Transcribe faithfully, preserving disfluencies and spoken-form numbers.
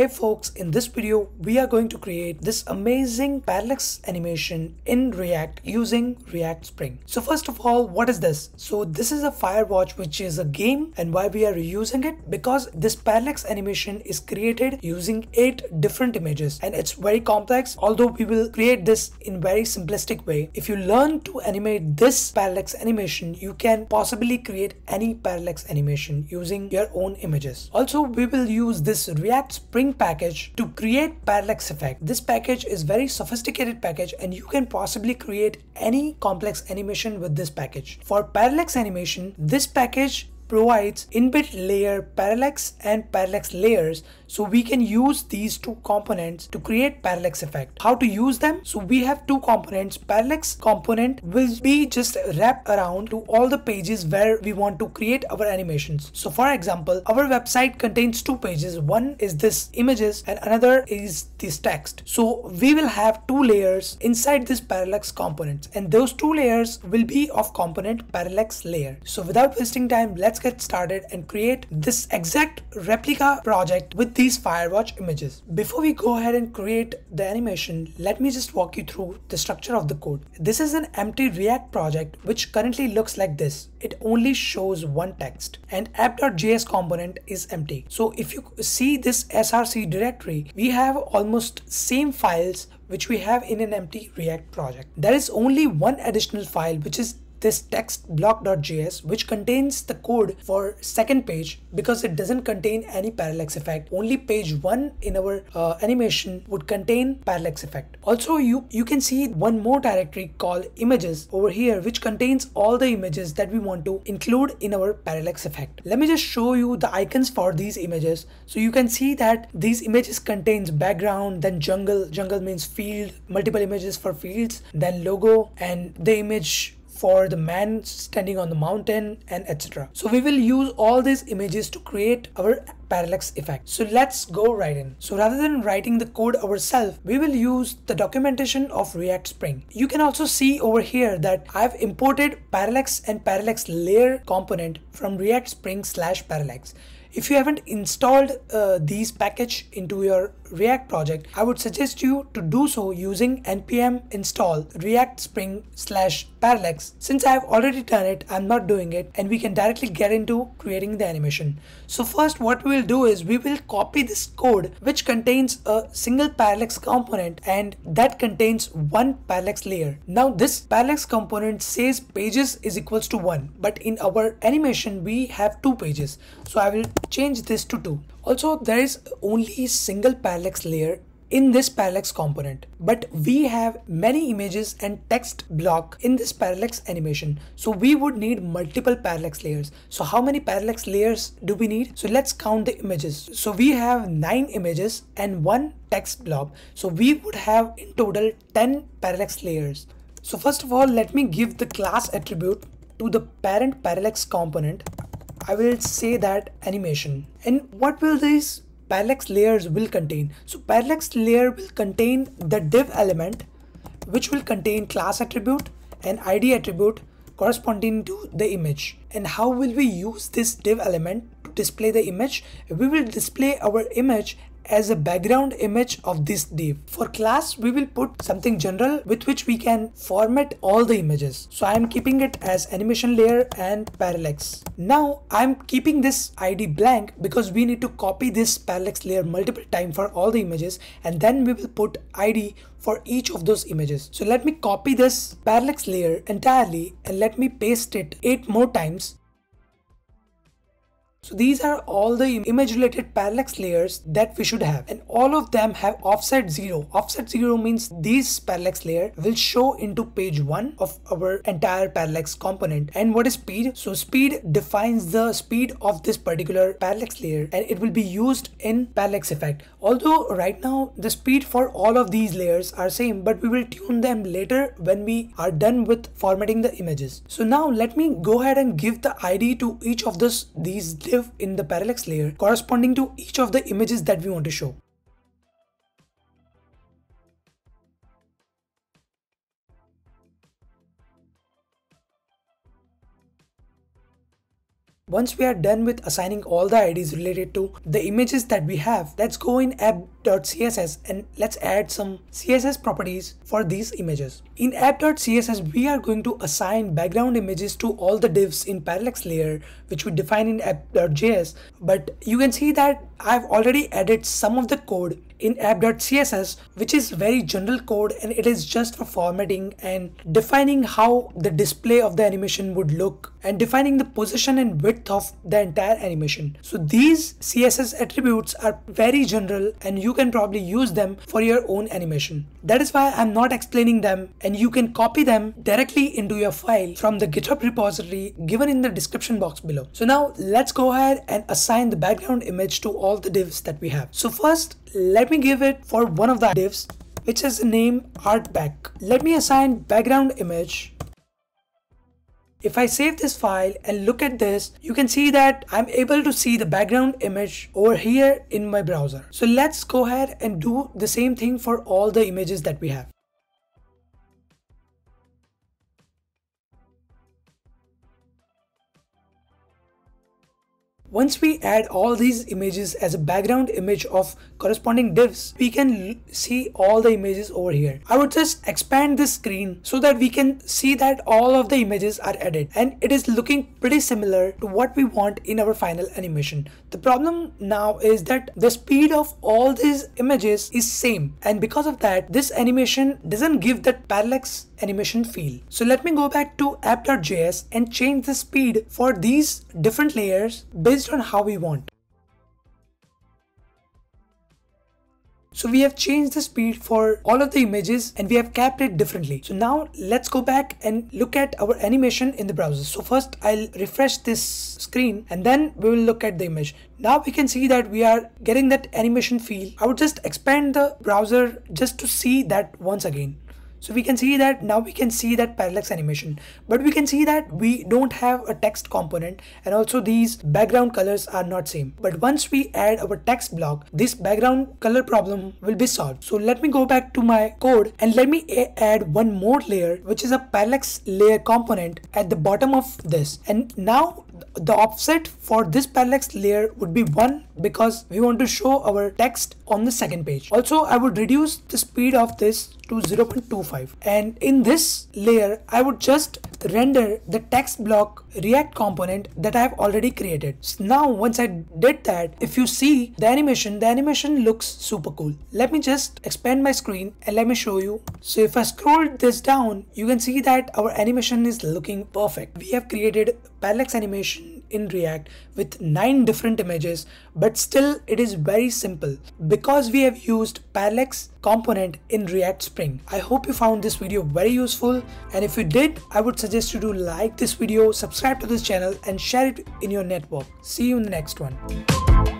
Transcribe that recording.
Hey folks, in this video we are going to create this amazing parallax animation in React using React Spring. So first of all, what is this? So this is a Firewatch, which is a game, and why we are reusing it, because this parallax animation is created using eight different images and it's very complex, although we will create this in very simplistic way. If you learn to animate this parallax animation, you can possibly create any parallax animation using your own images. Also, we will use this React Spring package to create parallax effect. This package is very sophisticated package and you can possibly create any complex animation with this package. For parallax animation, this package provides inbuilt layer parallax and parallax layers, so we can use these two components to create parallax effect. How to use them? So we have two components. Parallax component will be just wrapped around to all the pages where we want to create our animations. So for example, our website contains two pages. One is this images and another is this text. So we will have two layers inside this parallax component, and those two layers will be of component parallax layer. So without wasting time, let's get started and create this exact replica project with these Firewatch images. Before we go ahead and create the animation, let me just walk you through the structure of the code. This is an empty React project which currently looks like this. It only shows one text, and app.js component is empty. So if you see this src directory, we have almost same files which we have in an empty React project. There is only one additional file, which is this text block.js, which contains the code for second page, because it doesn't contain any parallax effect. Only page one in our uh, animation would contain parallax effect. Also, you you can see one more directory called images over here, which contains all the images that we want to include in our parallax effect. Let me just show you the icons for these images. So you can see that these images contains background, then jungle. Jungle means field, multiple images for fields, then logo, and the image for the man standing on the mountain, and et cetera. So we will use all these images to create our parallax effect. So let's go right in. So rather than writing the code ourselves, we will use the documentation of React Spring. You can also see over here that I've imported parallax and parallax layer component from React Spring slash parallax. If you haven't installed uh, these package into your React project, I would suggest you to do so using npm install react spring slash parallax. Since I have already done it, I'm not doing it, and we can directly get into creating the animation. So first, what we will do is we will copy this code, which contains a single parallax component, and that contains one parallax layer. Now this parallax component says pages is equals to one, but in our animation we have two pages. So I will change this to two. Also, there is only single parallax layer in this parallax component, but we have many images and text block in this parallax animation, so we would need multiple parallax layers. So how many parallax layers do we need? So let's count the images. So we have nine images and one text block, so we would have in total ten parallax layers. So first of all, let me give the class attribute to the parent parallax component. I will say that animation. And what will these parallax layers will contain? So parallax layer will contain the div element, which will contain class attribute and I D attribute corresponding to the image. And how will we use this div element to display the image? We will display our image as a background image of this div. For class, we will put something general with which we can format all the images. So I am keeping it as animation layer and parallax. Now I am keeping this I D blank, because we need to copy this parallax layer multiple times for all the images, and then we will put I D for each of those images. So let me copy this parallax layer entirely and let me paste it eight more times. So these are all the image related parallax layers that we should have, and all of them have offset zero. Offset zero means these parallax layer will show into page one of our entire parallax component. And what is speed? So speed defines the speed of this particular parallax layer, and it will be used in parallax effect. Although right now the speed for all of these layers are same, but we will tune them later when we are done with formatting the images. So now let me go ahead and give the I D to each of this these layers in the parallax layer corresponding to each of the images that we want to show. Once we are done with assigning all the I Ds related to the images that we have, let's go in app dot C S S and let's add some C S S properties for these images. In app dot C S S, we are going to assign background images to all the divs in parallax layer, which we define in app dot J S. But you can see that I've already added some of the code in app dot C S S, which is very general code, and it is just for formatting and defining how the display of the animation would look and defining the position and width of the entire animation. So these C S S attributes are very general and you can probably use them for your own animation. That is why I'm not explaining them, and you can copy them directly into your file from the GitHub repository given in the description box below. So now let's go ahead and assign the background image to all the divs that we have. So first, let me give it for one of the divs, which is the name art back. Let me assign background image. If I save this file and look at this, you can see that I'm able to see the background image over here in my browser. So let's go ahead and do the same thing for all the images that we have. Once we add all these images as a background image of corresponding divs, we can see all the images over here. I would just expand this screen so that we can see that all of the images are added, and it is looking pretty similar to what we want in our final animation. The problem now is that the speed of all these images is same, and because of that, this animation doesn't give that parallax animation feel. So let me go back to app dot J S and change the speed for these different layers based on how we want. So we have changed the speed for all of the images and we have capped it differently. So now let's go back and look at our animation in the browser. So first I'll refresh this screen and then we will look at the image. Now we can see that we are getting that animation feel. I would just expand the browser just to see that once again. So we can see that now we can see that parallax animation, but we can see that we don't have a text component, and also these background colors are not same. But once we add our text block, this background color problem will be solved. So let me go back to my code and let me add one more layer, which is a parallax layer component at the bottom of this. And now the offset for this parallax layer would be one, because we want to show our text on the second page. Also, I would reduce the speed of this to zero point two five, and in this layer I would just render the text block React component that I have already created. So now once I did that, if you see the animation, the animation looks super cool. Let me just expand my screen and let me show you. So if I scroll this down, you can see that our animation is looking perfect. We have created parallax animation in React with nine different images, but still it is very simple because we have used parallax component in React Spring. I hope you found this video very useful, and if you did, I would suggest you to like this video, subscribe to this channel and share it in your network. See you in the next one.